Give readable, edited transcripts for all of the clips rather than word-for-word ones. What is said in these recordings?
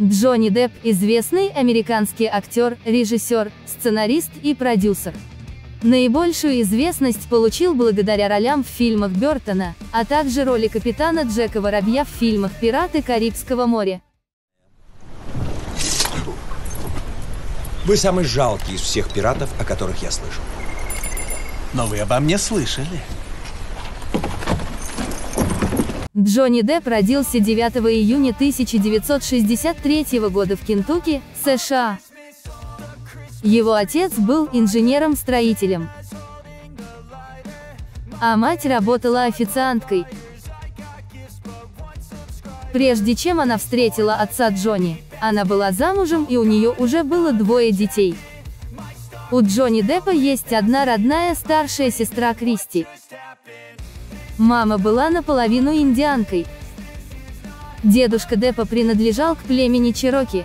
Джонни Депп – известный американский актер, режиссер, сценарист и продюсер. Наибольшую известность получил благодаря ролям в фильмах Бёртона, а также роли капитана Джека Воробья в фильмах «Пираты Карибского моря». Вы самый жалкий из всех пиратов, о которых я слышал. Но вы обо мне слышали. Джонни Депп родился 9 июня 1963 года в Кентукки, США. Его отец был инженером-строителем, а мать работала официанткой. Прежде чем она встретила отца Джонни, она была замужем и у нее уже было двое детей. У Джонни Деппа есть одна родная старшая сестра Кристи. Мама была наполовину индианкой. Дедушка Деппа принадлежал к племени Чироки.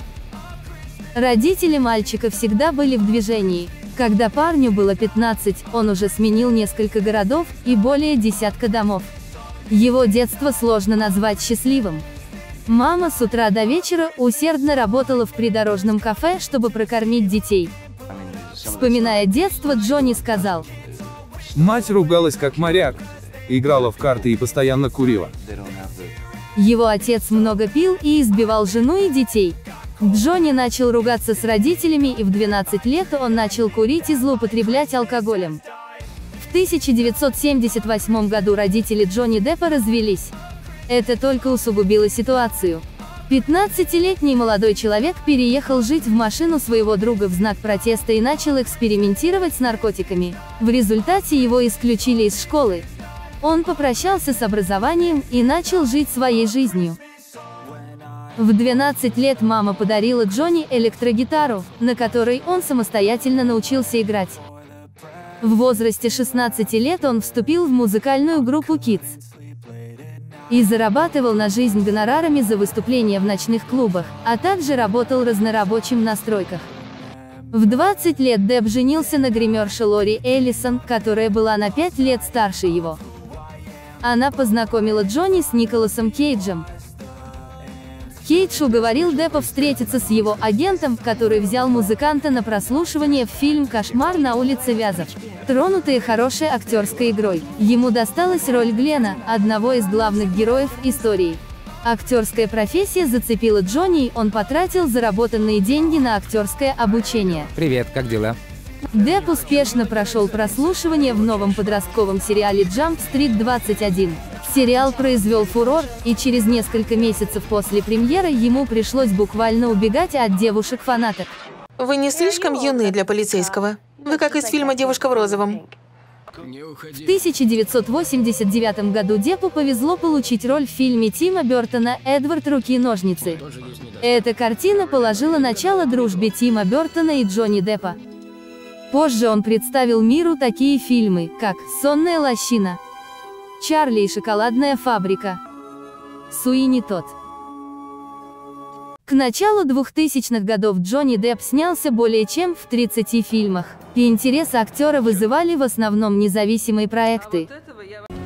Родители мальчика всегда были в движении. Когда парню было 15, он уже сменил несколько городов и более десятка домов. Его детство сложно назвать счастливым. Мама с утра до вечера усердно работала в придорожном кафе, чтобы прокормить детей. Вспоминая детство, Джонни сказал: «Мать ругалась как моряк, играла в карты и постоянно курила». Его отец много пил и избивал жену и детей. Джонни начал ругаться с родителями, и в 12 лет он начал курить и злоупотреблять алкоголем. В 1978 году родители Джонни Деппа развелись. Это только усугубило ситуацию. 15-летний молодой человек переехал жить в машину своего друга в знак протеста и начал экспериментировать с наркотиками. В результате его исключили из школы. Он попрощался с образованием и начал жить своей жизнью. В 12 лет мама подарила Джонни электрогитару, на которой он самостоятельно научился играть. В возрасте 16 лет он вступил в музыкальную группу Kids и зарабатывал на жизнь гонорарами за выступления в ночных клубах, а также работал разнорабочим на стройках. В 20 лет Депп женился на гримерше Лори Эллисон, которая была на 5 лет старше его. Она познакомила Джонни с Николасом Кейджем. Кейдж уговорил Деппа встретиться с его агентом, который взял музыканта на прослушивание в фильм «Кошмар на улице Вязов». Тронутые хорошей актерской игрой, ему досталась роль Глена, одного из главных героев истории. Актерская профессия зацепила Джонни, и он потратил заработанные деньги на актерское обучение. Привет, как дела? Депп успешно прошел прослушивание в новом подростковом сериале Jump Street 21. Сериал произвел фурор, и через несколько месяцев после премьеры ему пришлось буквально убегать от девушек-фанаток. Вы не слишком юны для полицейского. Вы как из фильма «Девушка в розовом». В 1989 году Деппу повезло получить роль в фильме Тима Бёртона «Эдвард руки и ножницы». Эта картина положила начало дружбе Тима Бёртона и Джонни Деппа. Позже он представил миру такие фильмы, как «Сонная лощина», «Чарли и шоколадная фабрика», «Суини тот». К началу 2000-х годов Джонни Депп снялся более чем в 30 фильмах, и интерес актера вызывали в основном независимые проекты.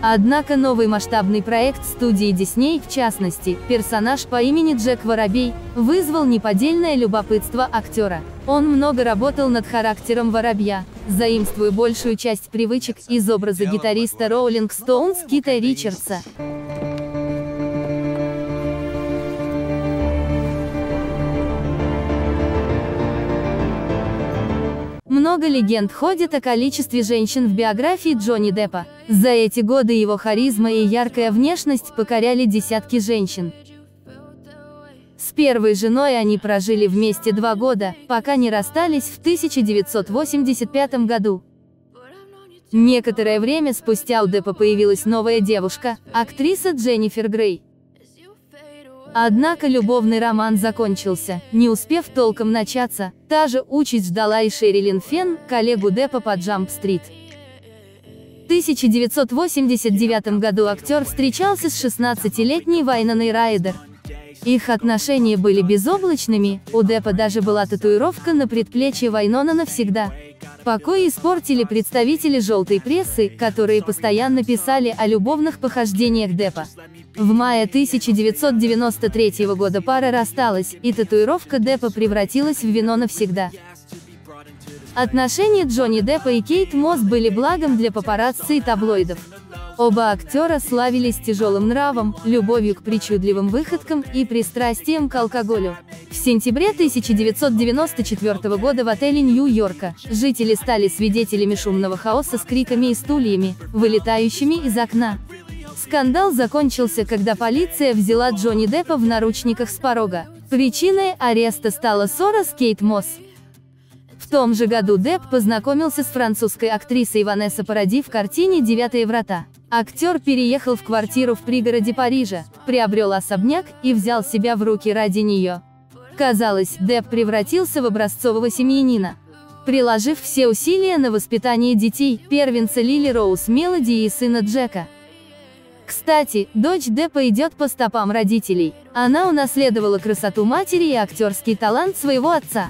Однако новый масштабный проект студии Дисней, в частности, персонаж по имени Джек Воробей, вызвал неподдельное любопытство актера. Он много работал над характером Воробья, заимствуя большую часть привычек из образа гитариста Rolling Stones Кита Ричардса. Много легенд ходит о количестве женщин в биографии Джонни Деппа. За эти годы его харизма и яркая внешность покоряли десятки женщин. С первой женой они прожили вместе 2 года, пока не расстались в 1985 году. Некоторое время спустя у Деппа появилась новая девушка, актриса Дженнифер Грей. Однако любовный роман закончился, не успев толком начаться. Та же участь ждала и Шерилин Фен, коллегу Деппа по Jump Street. В 1989 году актер встречался с 16-летней Вайноной Райдер. Их отношения были безоблачными, у Деппа даже была татуировка на предплечье Вайнона навсегда. Покой испортили представители желтой прессы, которые постоянно писали о любовных похождениях Деппа. В мае 1993 года пара рассталась, и татуировка Деппа превратилась в вино навсегда. Отношения Джонни Деппа и Кейт Мосс были благом для папарацци и таблоидов. Оба актера славились тяжелым нравом, любовью к причудливым выходкам и пристрастием к алкоголю. В сентябре 1994 года в отеле Нью-Йорка жители стали свидетелями шумного хаоса с криками и стульями, вылетающими из окна. Скандал закончился, когда полиция взяла Джонни Деппа в наручниках с порога. Причиной ареста стала ссора с Кейт Мосс. В том же году Депп познакомился с французской актрисой Ванессой Паради в картине «Девятые врата». Актер переехал в квартиру в пригороде Парижа, приобрел особняк и взял себя в руки ради нее. Казалось, Депп превратился в образцового семьянина. Приложив все усилия на воспитание детей, первенца Лили-Роуз Мелоди и сына Джека. Кстати, дочь Деппа идет по стопам родителей. Она унаследовала красоту матери и актерский талант своего отца.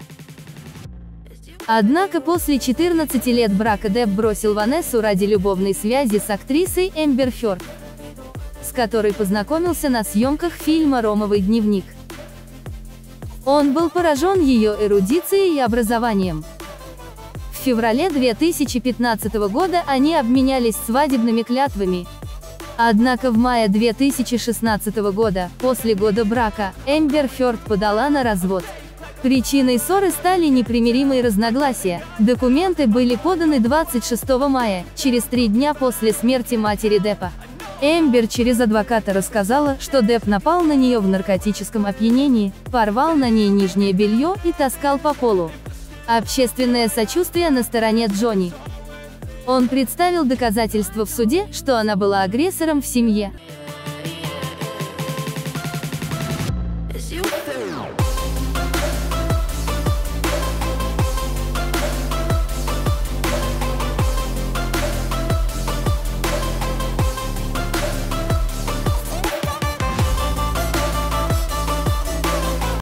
Однако после 14 лет брака Депп бросил Ванессу ради любовной связи с актрисой Эмбер Херд, с которой познакомился на съемках фильма «Ромовый дневник». Он был поражен ее эрудицией и образованием. В феврале 2015 года они обменялись свадебными клятвами. Однако в мае 2016 года, после года брака, Эмбер Херд подала на развод. Причиной ссоры стали непримиримые разногласия. Документы были поданы 26 мая, через 3 дня после смерти матери Деппа. Эмбер через адвоката рассказала, что Депп напал на нее в наркотическом опьянении, порвал на ней нижнее белье и таскал по полу. Общественное сочувствие на стороне Джонни. Он представил доказательства в суде, что она была агрессором в семье.